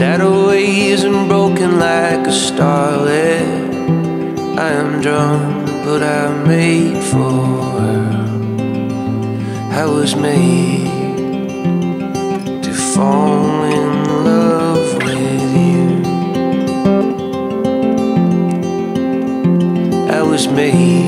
Shadoways and broken like a starlet. I am drunk, but I'm made for her. I was made to fall in love with you. I was made